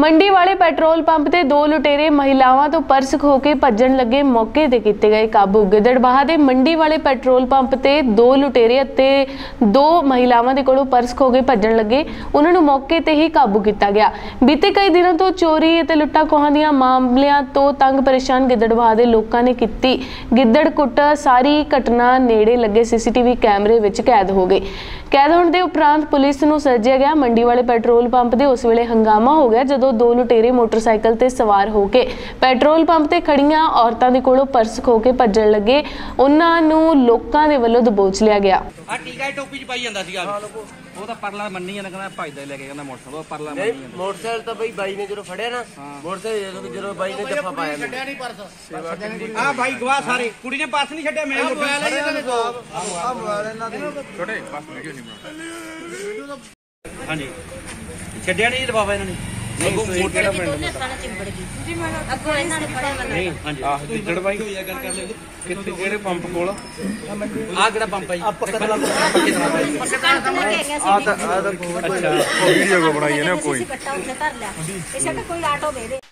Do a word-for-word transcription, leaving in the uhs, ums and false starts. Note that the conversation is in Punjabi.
ਮੰਡੀ ਵਾਲੇ ਪੈਟਰੋਲ ਪੰਪ ਤੇ ਦੋ ਲੁਟੇਰੇ ਮਹਿਲਾਵਾਂ ਤੋਂ ਪਰਸ ਖੋ ਕੇ ਭੱਜਣ ਲੱਗੇ ਮੌਕੇ ਤੇ ਕੀਤੇ ਗਏ ਕਾਬੂ। ਗਿੱਦੜਬਾਹਾ ਦੇ ਮੰਡੀ ਵਾਲੇ ਪੈਟਰੋਲ ਪੰਪ ਤੇ ਦੋ ਲੁਟੇਰੇ ਅਤੇ ਦੋ ਮਹਿਲਾਵਾਂ ਦੇ ਕੋਲੋਂ ਪਰਸ ਖੋ ਕੇ ਭੱਜਣ ਲੱਗੇ, ਉਹਨਾਂ ਨੂੰ ਮੌਕੇ ਤੇ ਹੀ ਕਾਬੂ ਕੀਤਾ ਗਿਆ। ਬੀਤੇ ਕਈ ਦਿਨਾਂ ਤੋਂ ਚੋਰੀ ਅਤੇ ਲੁੱਟਾਂ ਖੋਹਾਂ ਦੀਆਂ ਮਾਮਲਿਆਂ ਤੋਂ ਤੰਗ ਪਰੇਸ਼ਾਨ ਗਿੱਦੜਬਾਹਾ ਦੇ ਲੋਕਾਂ ਨੇ ਕੀਤੀ ਗਿੱਦੜਕੁੱਟ। ਸਾਰੀ ਘਟਨਾ ਨੇੜੇ ਲੱਗੇ ਸੀਸੀਟੀਵੀ ਕੈਮਰੇ ਵਿੱਚ ਕੈਦ ਹੋ ਗਈ। ਕੈਦ ਹੋਣ ਦੇ ਉਪਰੰਤ ਪੁਲਿਸ ਨੂੰ ਸੱਜਿਆ ਗਿਆ। ਮੰਡੀ ਵਾਲੇ ਪੈਟਰੋਲ ਪੰਪ ਦੇ ਉਸ ਵੇਲੇ ਹੰਗਾਮਾ ਹੋ ਗਿਆ ਜਦੋਂ ਦੋ ਲੁਟੇਰੇ ਮੋਟਰਸਾਈਕਲ ਤੇ ਸਵਾਰ ਹੋ ਕੇ ਪੈਟਰੋਲ ਪੰਪ ਤੇ ਖੜੀਆਂ ਔਰਤਾਂ ਦੇ ਕੋਲੋਂ ਪਰਸ ਖੋ ਕੇ ਭੱਜਣ ਲੱਗੇ। ਉਹਨਾਂ ਨੂੰ ਲੋਕਾਂ ਦੇ ਵੱਲੋਂ ਦਬੋਚ ਲਿਆ ਗਿਆ। ਆ ਟੀਕਾ ਟੋਪੀ ਚ ਪਾਈ ਜਾਂਦਾ ਸੀਗਾ, ਉਹ ਤਾਂ ਪਰਲਾ ਮੰਨੀ ਜਾਂਦਾ, ਕਹਿੰਦਾ ਭੱਜਦਾ ਲੈ ਕੇ ਜਾਂਦਾ ਮੋਟਰਸਾਈਕਲ। ਉਹ ਪਰਲਾ ਮੰਨੀ ਜਾਂਦਾ ਮੋਟਰਸਾਈਕਲ ਤਾਂ ਬਈ ਬਾਈ ਨੇ ਜਦੋਂ ਫੜਿਆ ਨਾ ਮੋਟਰਸਾਈਕਲ, ਜਦੋਂ ਬਾਈ ਨੇ ਜੱਫਾ ਪਾਇਆ ਛੱਡਿਆ ਨਹੀਂ ਪਰਸ। ਆ ਬਾਈ ਗਵਾਹ ਸਾਰੇ, ਕੁੜੀ ਨੇ ਪਰਸ ਨਹੀਂ ਛੱਡਿਆ। ਮੈਂ ਮੋਬਾਈਲ ਹੈ ਇਹਨਾਂ ਦੇ ਕੋਲ, ਆ ਮੋਬਾਈਲ ਇਹਨਾਂ ਦੇ ਛੋਟੇ ਬਸ ਵੀਡੀਓ ਨਹੀਂ ਬਣਾ। ਹਾਂਜੀ ਛੱਡਿਆ ਨਹੀਂ ਬਾਬਾ ਇਹਨਾਂ ਨੇ। कोई ऑटो दे दे।